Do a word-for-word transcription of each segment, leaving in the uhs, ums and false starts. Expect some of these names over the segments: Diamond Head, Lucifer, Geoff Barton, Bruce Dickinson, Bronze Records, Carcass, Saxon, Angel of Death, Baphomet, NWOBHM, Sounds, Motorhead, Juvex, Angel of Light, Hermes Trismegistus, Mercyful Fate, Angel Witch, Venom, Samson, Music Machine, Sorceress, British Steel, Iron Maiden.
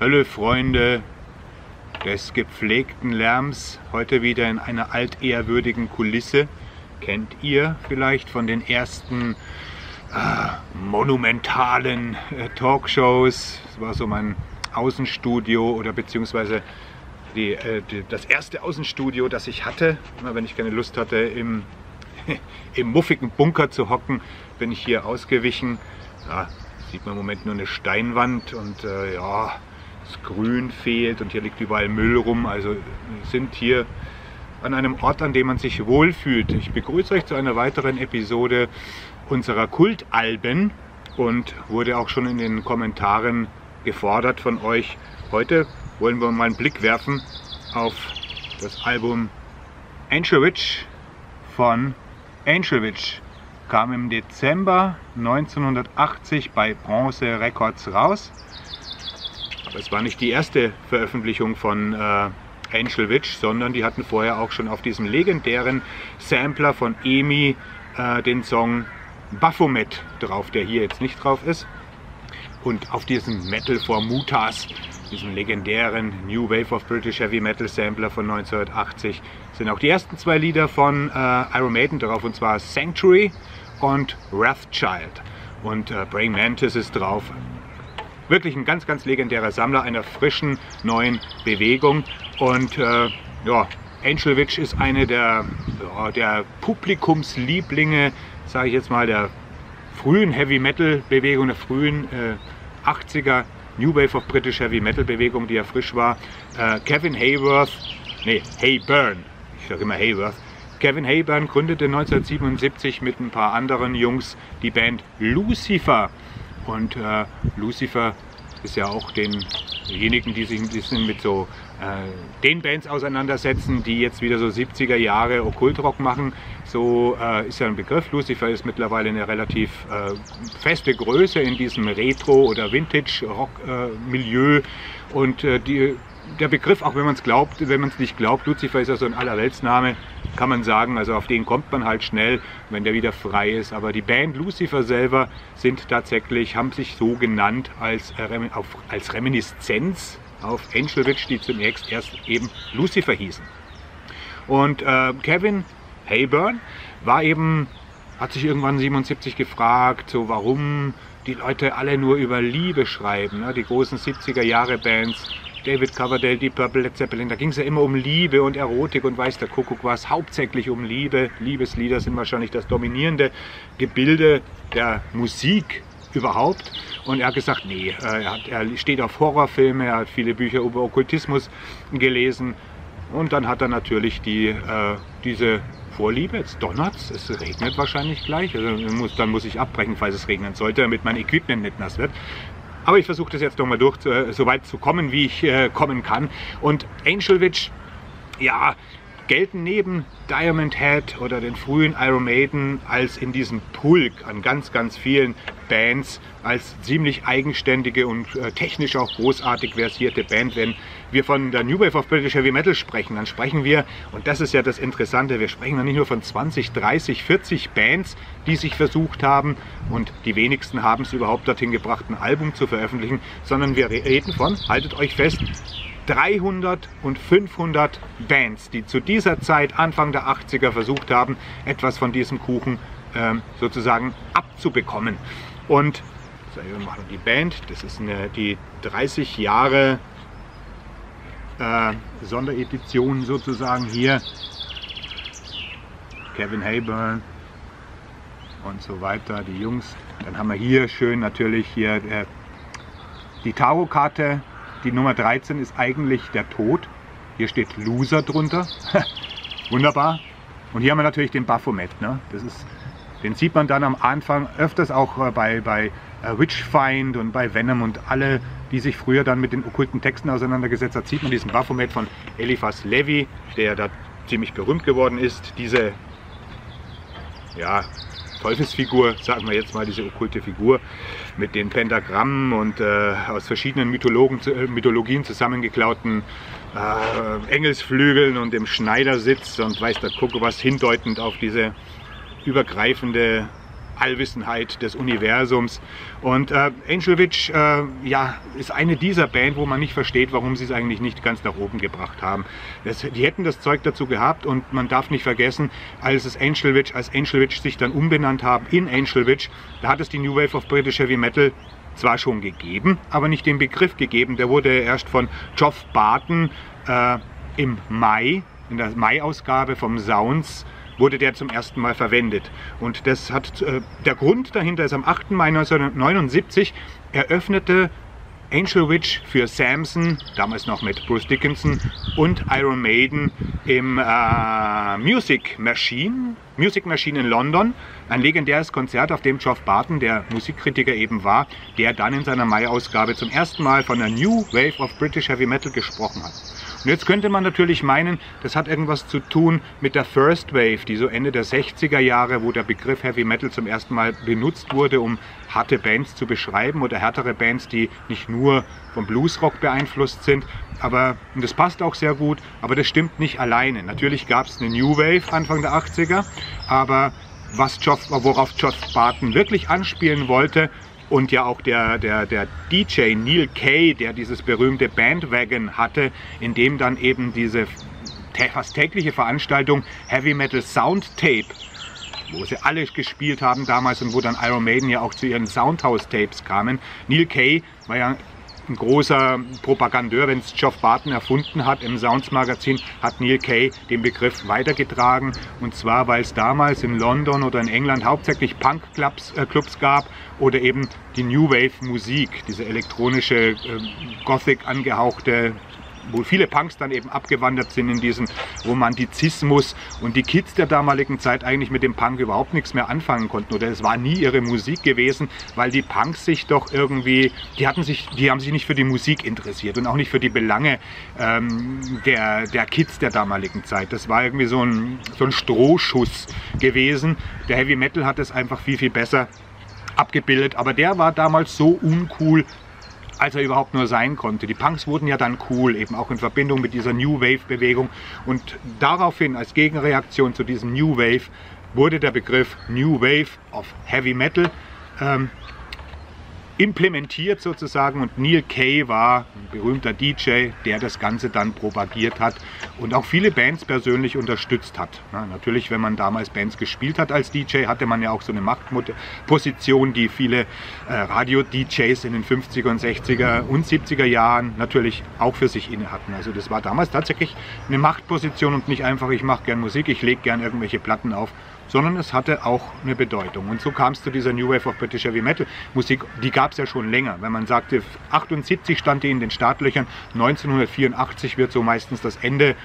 Hölle, Freunde des gepflegten Lärms, heute wieder in einer altehrwürdigen Kulisse. Kennt ihr vielleicht von den ersten äh, monumentalen äh, Talkshows? Das war so mein Außenstudio oder beziehungsweise die, äh, die, das erste Außenstudio, das ich hatte. Immer wenn ich keine Lust hatte, im, im muffigen Bunker zu hocken, bin ich hier ausgewichen. Ja, sieht man im Moment nur eine Steinwand und äh, ja, das Grün fehlt und hier liegt überall Müll rum. Also sind hier an einem Ort, an dem man sich wohlfühlt. Ich begrüße euch zu einer weiteren Episode unserer Kultalben und wurde auch schon in den Kommentaren gefordert von euch. Heute wollen wir mal einen Blick werfen auf das Album Angel Witch von Angel Witch. Kam im Dezember neunzehnhundertachtzig bei Bronze Records raus. Aber es war nicht die erste Veröffentlichung von äh, Angel Witch, sondern die hatten vorher auch schon auf diesem legendären Sampler von EMI äh, den Song Baphomet drauf, der hier jetzt nicht drauf ist. Und auf diesem Metal for Mutas, diesem legendären New Wave of British Heavy Metal Sampler von neunzehnhundertachtzig, sind auch die ersten zwei Lieder von äh, Iron Maiden drauf, und zwar Sanctuary und Wrathchild. Und äh, Praying Mantis ist drauf. Wirklich ein ganz, ganz legendärer Sammler einer frischen, neuen Bewegung. Und äh, ja, Angel Witch ist eine der, ja, der Publikumslieblinge, sage ich jetzt mal, der frühen Heavy Metal Bewegung, der frühen äh, achtziger New Wave of British Heavy Metal Bewegung, die ja frisch war. Äh, Kevin Heyworth, nee, Heybourne, ich sage immer Heyworth. Kevin Heybourne gründete neunzehnhundertsiebenundsiebzig mit ein paar anderen Jungs die Band Lucifer. Und äh, Lucifer ist ja auch denjenigen, die sich ein bisschen mit so äh, den Bands auseinandersetzen, die jetzt wieder so siebziger Jahre Okkultrock machen. So äh, ist ja ein Begriff. Lucifer ist mittlerweile eine relativ äh, feste Größe in diesem Retro- oder Vintage-Rock-Milieu. Äh, und äh, die, der Begriff, auch wenn man es glaubt, wenn man es nicht glaubt, Lucifer ist ja so ein Allerweltsname, kann man sagen, also auf den kommt man halt schnell, wenn der wieder frei ist. Aber die Band Lucifer selber sind tatsächlich, haben sich so genannt als, äh, auf, als Reminiszenz auf Angel Witch, die zunächst erst eben Lucifer hießen. Und äh, Kevin Heybourne war eben, hat sich irgendwann siebenundsiebzig gefragt, so warum die Leute alle nur über Liebe schreiben, ne? Die großen siebziger-Jahre-Bands. David Coverdale, Deep Purple, Led Zeppelin, da ging es ja immer um Liebe und Erotik und weiß der Kuckuck was, hauptsächlich um Liebe. Liebeslieder sind wahrscheinlich das dominierende Gebilde der Musik überhaupt. Und er hat gesagt, nee, er, hat, er steht auf Horrorfilme, er hat viele Bücher über Okkultismus gelesen. Und dann hat er natürlich die, äh, diese Vorliebe, jetzt donnert's, es regnet wahrscheinlich gleich, also muss, dann muss ich abbrechen, falls es regnen sollte, damit mein Equipment nicht nass wird. Aber ich versuche das jetzt nochmal durch, äh, so weit zu kommen, wie ich äh, kommen kann. Und Angel Witch, ja, gelten neben Diamond Head oder den frühen Iron Maiden als in diesem Pulk an ganz, ganz vielen Bands als ziemlich eigenständige und äh, technisch auch großartig versierte Band. Wenn wir von der New Wave of British Heavy Metal sprechen, dann sprechen wir, und das ist ja das Interessante, wir sprechen dann nicht nur von zwanzig, dreißig, vierzig Bands, die sich versucht haben, und die wenigsten haben es überhaupt dorthin gebracht, ein Album zu veröffentlichen, sondern wir reden von, haltet euch fest, dreihundert und fünfhundert Bands, die zu dieser Zeit, Anfang der achtziger, versucht haben, etwas von diesem Kuchen ähm, sozusagen abzubekommen. Und wir machen die Band, das ist eine, die dreißig Jahre äh, Sonderedition sozusagen hier. Kevin Heybourne und so weiter, die Jungs. Dann haben wir hier schön natürlich hier äh, die Tarotkarte. Die Nummer dreizehn ist eigentlich der Tod. Hier steht Loser drunter. Wunderbar. Und hier haben wir natürlich den Baphomet. Ne? Das ist, den sieht man dann am Anfang öfters auch bei, bei Witchfind und bei Venom, und alle, die sich früher dann mit den okkulten Texten auseinandergesetzt hat, sieht man diesen Baphomet von Eliphas Levi, der da ziemlich berühmt geworden ist. Diese, ja, Teufelsfigur, sagen wir jetzt mal, diese okkulte Figur mit den Pentagrammen und äh, aus verschiedenen Mythologen, äh, Mythologien zusammengeklauten äh, Engelsflügeln und dem Schneidersitz und weiß der Kuckuck was, hindeutend auf diese übergreifende Allwissenheit des Universums. Und äh, Angel Witch äh, ja, ist eine dieser Band, wo man nicht versteht, warum sie es eigentlich nicht ganz nach oben gebracht haben. Das, die hätten das Zeug dazu gehabt, und man darf nicht vergessen, als es Angel Witch, als Angel Witch sich dann umbenannt haben in Angel Witch, da hat es die New Wave of British Heavy Metal zwar schon gegeben, aber nicht den Begriff gegeben. Der wurde erst von Geoff Barton äh, im Mai, in der Mai-Ausgabe vom Sounds, wurde der zum ersten Mal verwendet. Und das hat, äh, der Grund dahinter ist, am achten Mai neunzehnhundertneunundsiebzig eröffnete Angel Witch für Samson, damals noch mit Bruce Dickinson und Iron Maiden, im äh, Music Machine, Music Machine in London. Ein legendäres Konzert, auf dem Geoff Barton, der Musikkritiker eben war, der dann in seiner Mai-Ausgabe zum ersten Mal von der New Wave of British Heavy Metal gesprochen hat. Und jetzt könnte man natürlich meinen, das hat irgendwas zu tun mit der First Wave, die so Ende der sechziger Jahre, wo der Begriff Heavy Metal zum ersten Mal benutzt wurde, um harte Bands zu beschreiben oder härtere Bands, die nicht nur vom Bluesrock beeinflusst sind. Aber, und das passt auch sehr gut, aber das stimmt nicht alleine. Natürlich gab es eine New Wave Anfang der achtziger, aber was Geoff, worauf Geoff Barton wirklich anspielen wollte, und ja auch der, der, der D J Neil Kay, der dieses berühmte Bandwagon hatte, in dem dann eben diese fast tägliche Veranstaltung Heavy Metal Sound Tape, wo sie alle gespielt haben damals und wo dann Iron Maiden ja auch zu ihren Soundhouse-Tapes kamen. Neil Kay war ja ein großer Propagandeur, wenn es Geoff Barton erfunden hat im Sounds-Magazin, hat Neil Kay den Begriff weitergetragen, und zwar, weil es damals in London oder in England hauptsächlich Punk-Clubs äh, Clubs gab oder eben die New Wave-Musik, diese elektronische, äh, Gothic angehauchte, wo viele Punks dann eben abgewandert sind in diesen Romantizismus und die Kids der damaligen Zeit eigentlich mit dem Punk überhaupt nichts mehr anfangen konnten, oder es war nie ihre Musik gewesen, weil die Punks sich doch irgendwie, die hatten sich, die haben sich nicht für die Musik interessiert und auch nicht für die Belange ähm, der, der Kids der damaligen Zeit. Das war irgendwie so ein, so ein Strohschuss gewesen. Der Heavy Metal hat es einfach viel, viel besser abgebildet, aber der war damals so uncool, als er überhaupt nur sein konnte. Die Punks wurden ja dann cool, eben auch in Verbindung mit dieser New Wave-Bewegung. Und daraufhin, als Gegenreaktion zu diesem New Wave, wurde der Begriff New Wave of Heavy Metal ähm, implementiert sozusagen. Und Neil Kay war ein berühmter D J, der das Ganze dann propagiert hat und auch viele Bands persönlich unterstützt hat. Na, natürlich, wenn man damals Bands gespielt hat als D J, hatte man ja auch so eine Machtposition, die viele äh, Radio-D Js in den fünfziger und sechziger und siebziger Jahren natürlich auch für sich inne hatten. Also das war damals tatsächlich eine Machtposition und nicht einfach, ich mache gern Musik, ich lege gern irgendwelche Platten auf, sondern es hatte auch eine Bedeutung. Und so kam es zu dieser New Wave of British Heavy Metal Musik. Die gab es ja schon länger. Wenn man sagte, achtundsiebzig stand die in den Startlöchern, neunzehnhundertvierundachtzig wird so meistens das Ende,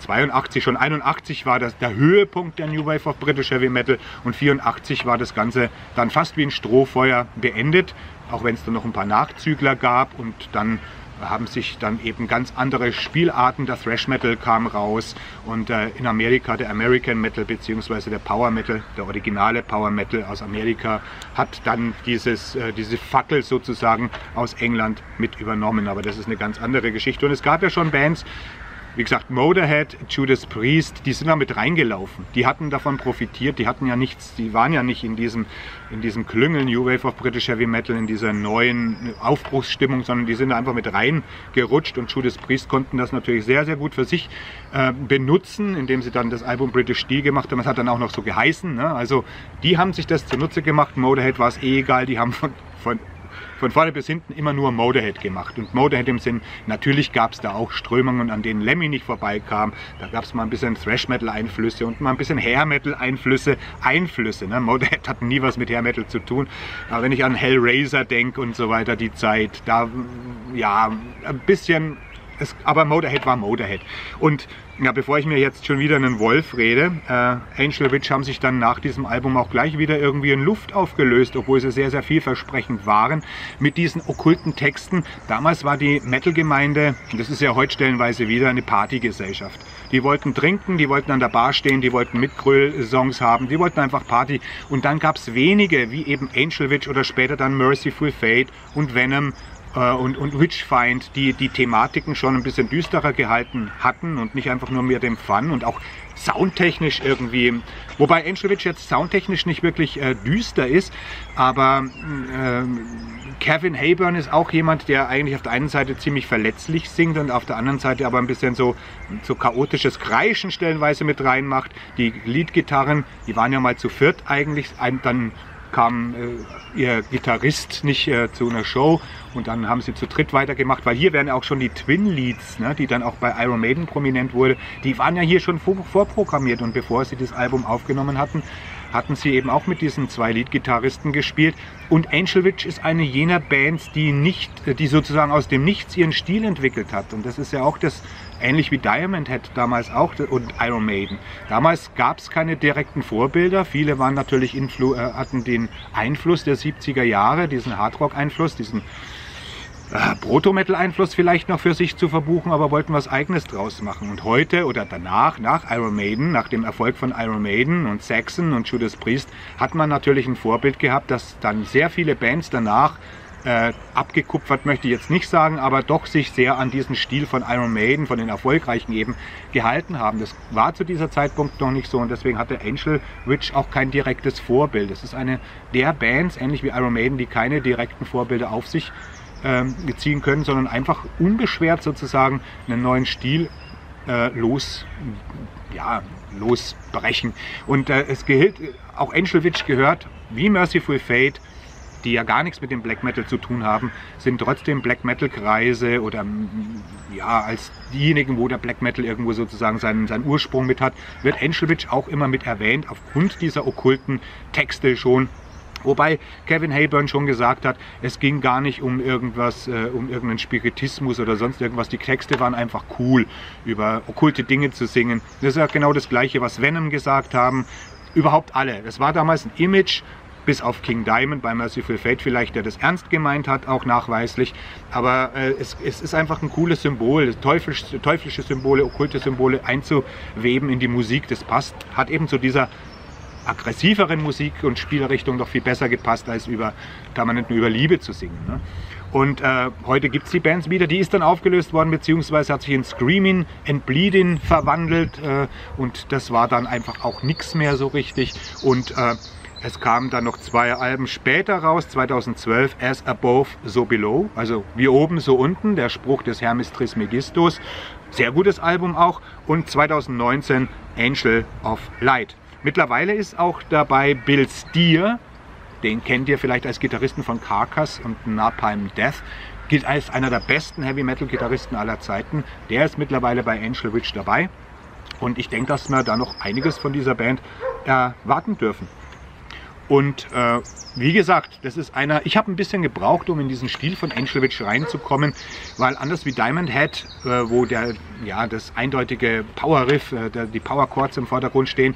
zweiundachtzig, schon einundachtzig war das der Höhepunkt der New Wave of British Heavy Metal, und vierundachtzig war das Ganze dann fast wie ein Strohfeuer beendet, auch wenn es dann noch ein paar Nachzügler gab, und dann haben sich dann eben ganz andere Spielarten, der Thrash Metal kam raus und äh, in Amerika der American Metal bzw. der Power Metal, der originale Power Metal aus Amerika, hat dann dieses, äh, diese Fackel sozusagen aus England mit übernommen, aber das ist eine ganz andere Geschichte. Und es gab ja schon Bands, wie gesagt, Motorhead, Judas Priest, die sind da mit reingelaufen. Die hatten davon profitiert, die hatten ja nichts, die waren ja nicht in diesem, in diesem Klüngel New Wave of British Heavy Metal, in dieser neuen Aufbruchsstimmung, sondern die sind da einfach mit reingerutscht, und Judas Priest konnten das natürlich sehr, sehr gut für sich äh, benutzen, indem sie dann das Album British Steel gemacht haben. Das hat dann auch noch so geheißen, ne? Also die haben sich das zunutze gemacht. Motorhead war es eh egal, die haben von, von Von vorne bis hinten immer nur Motorhead gemacht. Und Motorhead im Sinn, natürlich gab es da auch Strömungen, an denen Lemmy nicht vorbeikam. Da gab es mal ein bisschen Thrash-Metal-Einflüsse und mal ein bisschen Hair-Metal-Einflüsse. Einflüsse, ne? Motorhead hat nie was mit Hair-Metal zu tun. Aber wenn ich an Hellraiser denke und so weiter, die Zeit, da, ja, ein bisschen... Es, aber Motorhead war Motorhead. Und ja, bevor ich mir jetzt schon wieder einen Wolf rede, äh, Angel Witch haben sich dann nach diesem Album auch gleich wieder irgendwie in Luft aufgelöst, obwohl sie sehr, sehr vielversprechend waren mit diesen okkulten Texten. Damals war die Metal-Gemeinde, das ist ja heute stellenweise wieder, eine Partygesellschaft. Die wollten trinken, die wollten an der Bar stehen, die wollten Mitgröl-Songs haben, die wollten einfach Party. Und dann gab es wenige, wie eben Angel Witch oder später dann Mercyful Fate und Venom, äh, und, und Witchfind, die die Thematiken schon ein bisschen düsterer gehalten hatten und nicht einfach nur mehr dem Fun und auch soundtechnisch irgendwie, wobei Angel Witch jetzt soundtechnisch nicht wirklich äh, düster ist, aber äh, Kevin Heybourne ist auch jemand, der eigentlich auf der einen Seite ziemlich verletzlich singt und auf der anderen Seite aber ein bisschen so, so chaotisches Kreischen stellenweise mit reinmacht. Die Leadgitarren, die waren ja mal zu viert eigentlich, dann kam äh, ihr Gitarrist nicht äh, zu einer Show und dann haben sie zu dritt weitergemacht, weil hier werden auch schon die Twin Leads, ne, die dann auch bei Iron Maiden prominent wurde, die waren ja hier schon vor, vorprogrammiert und bevor sie das Album aufgenommen hatten, hatten sie eben auch mit diesen zwei Lead-Gitarristen gespielt. Und Angel Witch ist eine jener Bands, die nicht, die sozusagen aus dem Nichts ihren Stil entwickelt hat. Und das ist ja auch das, ähnlich wie Diamond Head damals auch und Iron Maiden. Damals gab es keine direkten Vorbilder. Viele waren natürlich influ äh, hatten den Einfluss der siebziger Jahre, diesen Hardrock-Einfluss, diesen Äh, Proto-Metal-Einfluss vielleicht noch für sich zu verbuchen, aber wollten was Eigenes draus machen. Und heute oder danach, nach Iron Maiden, nach dem Erfolg von Iron Maiden und Saxon und Judas Priest, hat man natürlich ein Vorbild gehabt, dass dann sehr viele Bands danach äh, abgekupfert, möchte ich jetzt nicht sagen, aber doch sich sehr an diesen Stil von Iron Maiden, von den Erfolgreichen eben, gehalten haben. Das war zu dieser Zeitpunkt noch nicht so und deswegen hatte Angel Witch auch kein direktes Vorbild. Es ist eine der Bands, ähnlich wie Iron Maiden, die keine direkten Vorbilder auf sich ziehen können, sondern einfach unbeschwert sozusagen einen neuen Stil äh, los, ja, losbrechen. Und äh, es gilt, auch Angel Witch gehört, wie Mercyful Fate, die ja gar nichts mit dem Black Metal zu tun haben, sind trotzdem Black Metal Kreise oder ja, als diejenigen, wo der Black Metal irgendwo sozusagen seinen, seinen Ursprung mit hat, wird Angel Witch auch immer mit erwähnt, aufgrund dieser okkulten Texte schon. Wobei Kevin Heybourne schon gesagt hat, es ging gar nicht um irgendwas, äh, um irgendeinen Spiritismus oder sonst irgendwas. Die Texte waren einfach cool, über okkulte Dinge zu singen. Das ist ja genau das Gleiche, was Venom gesagt haben. Überhaupt alle. Das war damals ein Image, bis auf King Diamond bei Mercyful Fate vielleicht, der das ernst gemeint hat, auch nachweislich. Aber äh, es, es ist einfach ein cooles Symbol, teuflisch, teuflische Symbole, okkulte Symbole einzuweben in die Musik. Das passt, hat eben zu dieser aggressiveren Musik und Spielrichtung doch viel besser gepasst, als über permanent nur über Liebe zu singen. Ne? Und äh, heute gibt es die Bands wieder, die ist dann aufgelöst worden, beziehungsweise hat sich in Screaming and Bleeding verwandelt äh, und das war dann einfach auch nichts mehr so richtig. Und äh, es kamen dann noch zwei Alben später raus, zweitausendzwölf, As Above, So Below, also wie oben, so unten, der Spruch des Hermes Trismegistus, sehr gutes Album auch, und zweitausendneunzehn Angel of Light. Mittlerweile ist auch dabei Bill Steer, den kennt ihr vielleicht als Gitarristen von Carcass und Napalm Death, gilt als einer der besten Heavy-Metal-Gitarristen aller Zeiten. Der ist mittlerweile bei Angel Witch dabei und ich denke, dass wir da noch einiges von dieser Band erwarten dürfen. Und äh, wie gesagt, das ist einer, ich habe ein bisschen gebraucht, um in diesen Stil von Angel Witch reinzukommen, weil anders wie Diamond Head, äh, wo der, ja, das eindeutige Power-Riff, äh, der, die Power-Chords im Vordergrund stehen,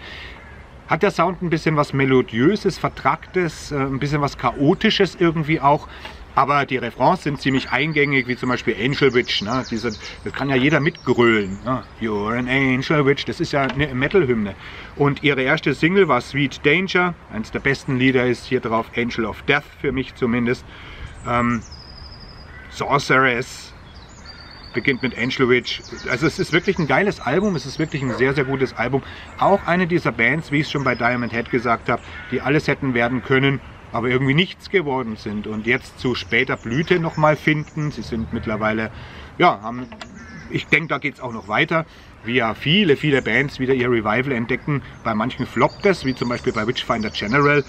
hat der Sound ein bisschen was Melodiöses, Vertracktes, ein bisschen was Chaotisches irgendwie auch. Aber die Refrains sind ziemlich eingängig, wie zum Beispiel Angel Witch. Ne? Diese, das kann ja jeder mitgrölen. Ne? You're an Angel Witch, das ist ja eine Metal-Hymne. Und ihre erste Single war Sweet Danger. Eines der besten Lieder ist hier drauf Angel of Death, für mich zumindest. Ähm, Sorceress beginnt mit Angel Witch. Also es ist wirklich ein geiles Album, es ist wirklich ein sehr, sehr gutes Album. Auch eine dieser Bands, wie ich es schon bei Diamond Head gesagt habe, die alles hätten werden können, aber irgendwie nichts geworden sind und jetzt zu später Blüte nochmal finden. Sie sind mittlerweile, ja, haben, ich denke, da geht es auch noch weiter, wie ja viele, viele Bands wieder ihr Revival entdecken. Bei manchen floppt das, wie zum Beispiel bei Witchfinder General,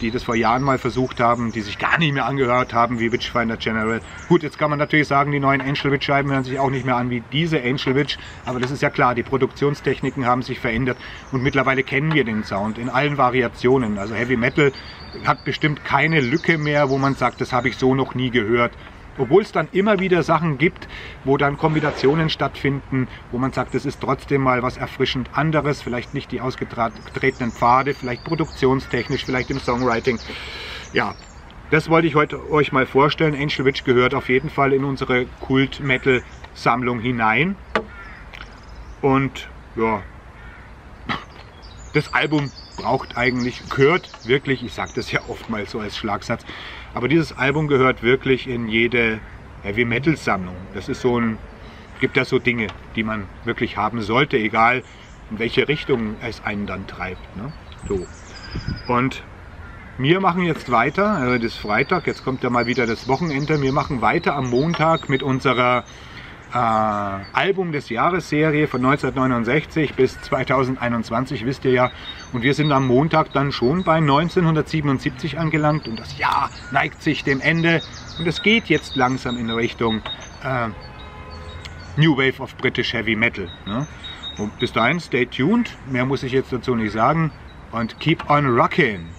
die das vor Jahren mal versucht haben, die sich gar nicht mehr angehört haben wie Witchfinder General. Gut, jetzt kann man natürlich sagen, die neuen Angel Witch Scheiben hören sich auch nicht mehr an wie diese Angel Witch, aber das ist ja klar, die Produktionstechniken haben sich verändert und mittlerweile kennen wir den Sound in allen Variationen. Also Heavy Metal hat bestimmt keine Lücke mehr, wo man sagt, das habe ich so noch nie gehört. Obwohl es dann immer wieder Sachen gibt, wo dann Kombinationen stattfinden, wo man sagt, das ist trotzdem mal was erfrischend anderes, vielleicht nicht die ausgetretenen Pfade, vielleicht produktionstechnisch, vielleicht im Songwriting. Ja, das wollte ich heute euch mal vorstellen. Angel Witch gehört auf jeden Fall in unsere Kult-Metal-Sammlung hinein. Und ja, das Album braucht eigentlich, gehört wirklich, ich sage das ja oftmals so als Schlagsatz, Aber dieses Album gehört wirklich in jede Heavy-Metal-Sammlung. Das ist so ein, gibt da so Dinge, die man wirklich haben sollte, egal in welche Richtung es einen dann treibt. Ne? So. Und wir machen jetzt weiter, also das Freitag, jetzt kommt ja mal wieder das Wochenende, wir machen weiter am Montag mit unserer äh, Album des Jahres-Serie von neunzehnhundertneunundsechzig bis zweitausendeinundzwanzig, wisst ihr ja. Und wir sind am Montag dann schon bei neunzehnhundertsiebenundsiebzig angelangt und das Jahr neigt sich dem Ende. Und es geht jetzt langsam in Richtung äh, New Wave of British Heavy Metal. Ne? Und bis dahin, stay tuned, mehr muss ich jetzt dazu nicht sagen. Und keep on rocking!